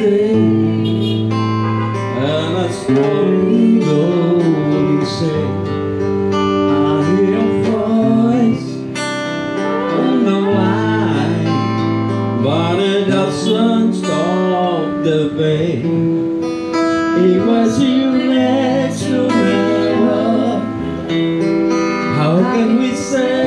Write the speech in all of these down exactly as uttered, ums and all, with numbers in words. day, and I slowly go insane. I hear a voice, don't know why, but it doesn't stop the pain. It was you next to me. How can we say?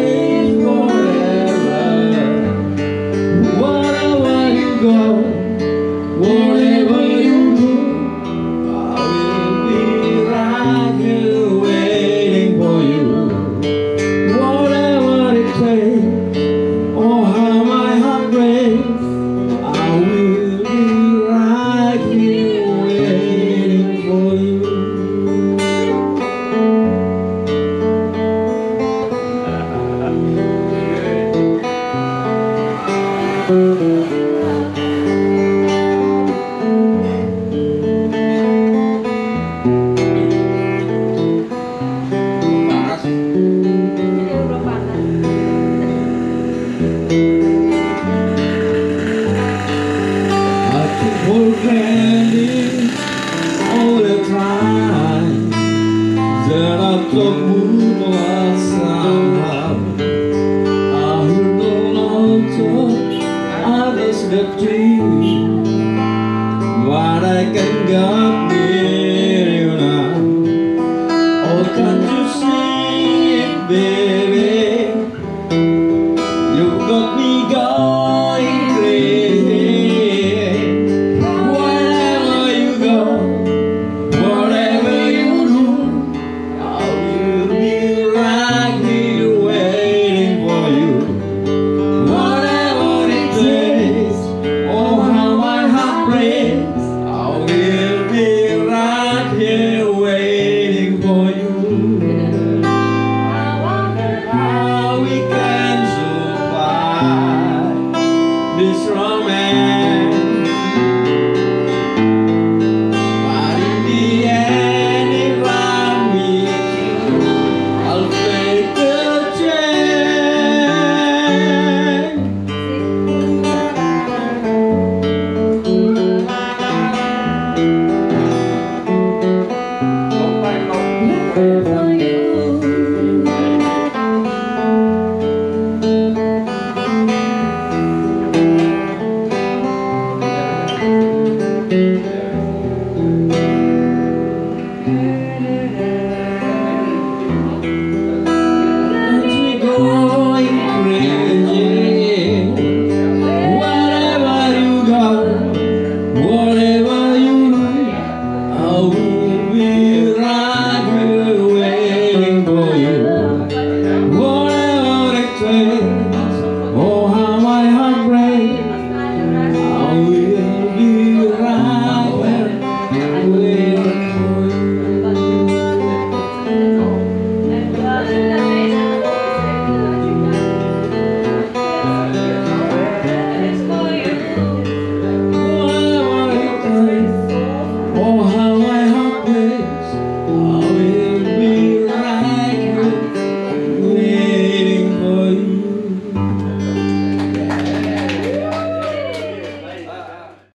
Candy all the time, that I took moonlight somehow. I heard no longer, I just left you, but I can't get near you now. Oh, can't you see it, baby? You got me going crazy. Thank you.